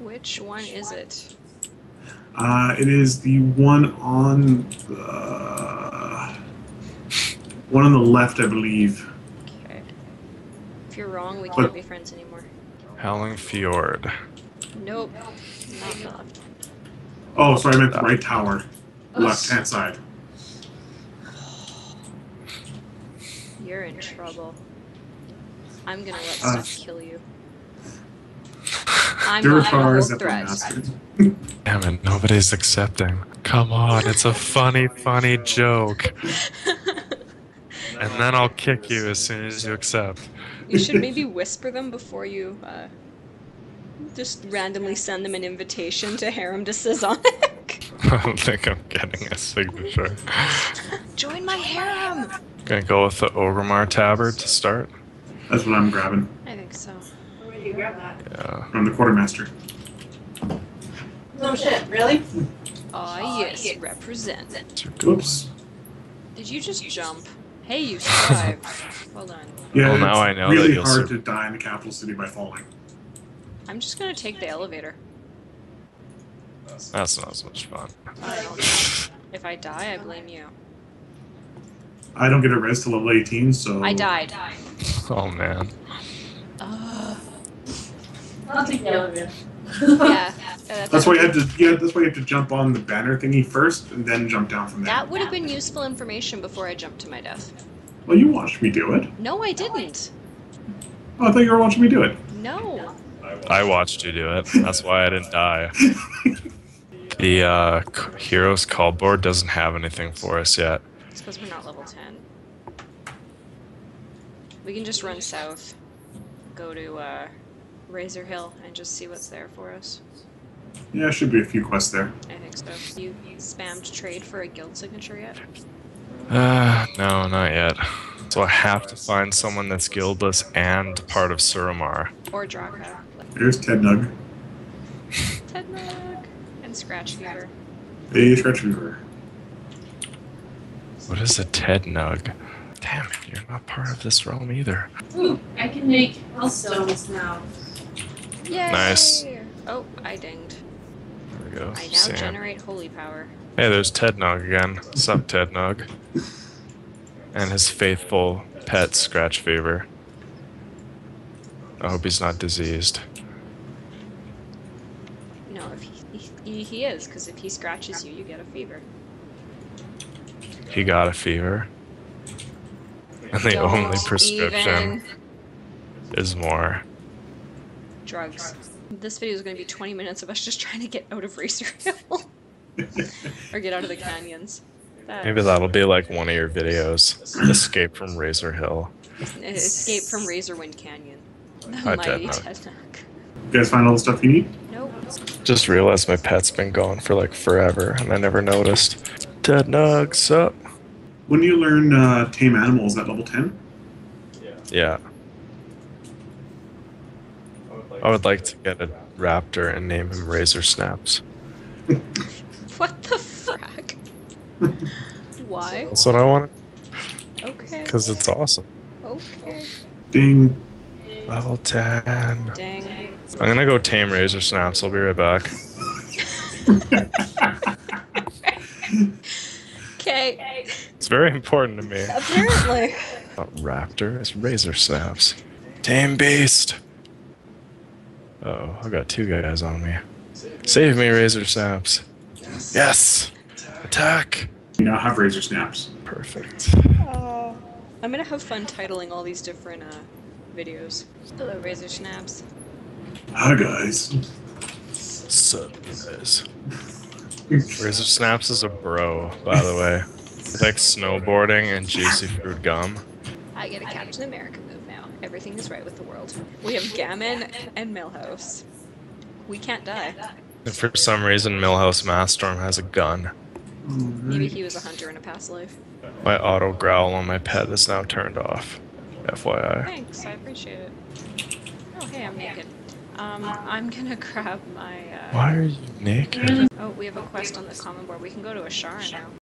Which one is it? It is the one on the left, I believe. Okay. If you're wrong, we can't be friends anymore. Howling Fjord. Nope. Not the left. Oh, sorry, I meant the right tower. Left hand side. You're in trouble. I'm gonna let stuff kill you. I'm not threat. Damn it, nobody's accepting. Come on, it's a funny joke. And then I'll kick you as soon as you accept. You should maybe whisper them before you just randomly send them an invitation to Harem to Sazonic. I don't think I'm getting a signature. Join my harem! Gonna go with the Orgrimmar Tabard to start. That's what I'm grabbing. I think so. Where did you grab that? Yeah. From the Quartermaster. No shit, really? Oh, yes, represent. Oops. Did you just jump? Hey, you survived. Hold on. Yeah, well, now I know really that you'll hard to die in the capital city by falling. I'm just gonna take the elevator. That's not so much fun. If I die, I blame you. I don't get a res till level 18, so... I died. Oh, man. I'll take the elevator. Yeah. That's why you have to. Yeah, that's why you have to jump on the banner thingy first, and then jump down from there. That would have been useful information before I jumped to my death. Well, you watched me do it. No, I didn't. Oh, I thought you were watching me do it. No. I watched you do it. That's why I didn't die. The heroes call board doesn't have anything for us yet. It's because we're not level 10. We can just run south. Go to Razor Hill and just see what's there for us. Yeah, should be a few quests there. I think so. You spammed trade for a guild signature yet? No, not yet. So I have to find someone that's guildless and part of Suramar. Or Draka. There's Ted Nuge. Ted Nuge! And Scratch Fever. Hey, Scratch Fever. What is a Ted Nuge? Damn it, you're not part of this realm either. Ooh, I can make health stones now. Yay! Nice. Oh, I dinged. There we go. I now generate holy power. Hey, there's Ted Nuge again. What's up, Ted Nuge? And his faithful pet, Scratch Fever. I hope he's not diseased. No, if he is, because if he scratches you, you get a fever. He got a fever. And the only prescription is more. Drugs. This video is going to be 20 minutes of us just trying to get out of Razor Hill. Or get out of the canyons. Maybe that'll be like one of your videos. Escape from Razor Hill. Escape from Razorwind Canyon. Hi, Mighty Ted Nuge. You guys find all the stuff you need? Nope. Just realized my pet's been gone for like forever and I never noticed. Ted Nuge's up. When do you learn tame animals at level 10? Yeah. I would like to get a raptor and name him Razor Snaps. What the fuck? Why? That's what I wanted. Okay. Because it's awesome. Okay. Ding. Level 10. Dang. I'm going to go tame Razor Snaps. I'll be right back. Okay. It's very important to me. Apparently. Not raptor, it's Razor Snaps. Tame Beast. Uh-oh, I've got two guys on me. Save me, Razor Snaps. Yes! Attack! You now have Razor Snaps. Perfect. I'm gonna have fun titling all these different videos. Hello, Razor Snaps. Hi, guys. Sup, guys. Razor Snaps is a bro, by the way. It's like snowboarding and juicy fruit gum. I get a Captain America move now. Everything is right with the world. We have Gammon and Millhouse. We can't die. And for some reason, Millhouse Mastorm has a gun. Maybe he was a hunter in a past life. My auto growl on my pet is now turned off. FYI. Thanks, I appreciate it. Oh, hey, I'm naked. I'm gonna grab my... Why are you naked? Oh, we have a quest on the common board. We can go to Ashara now.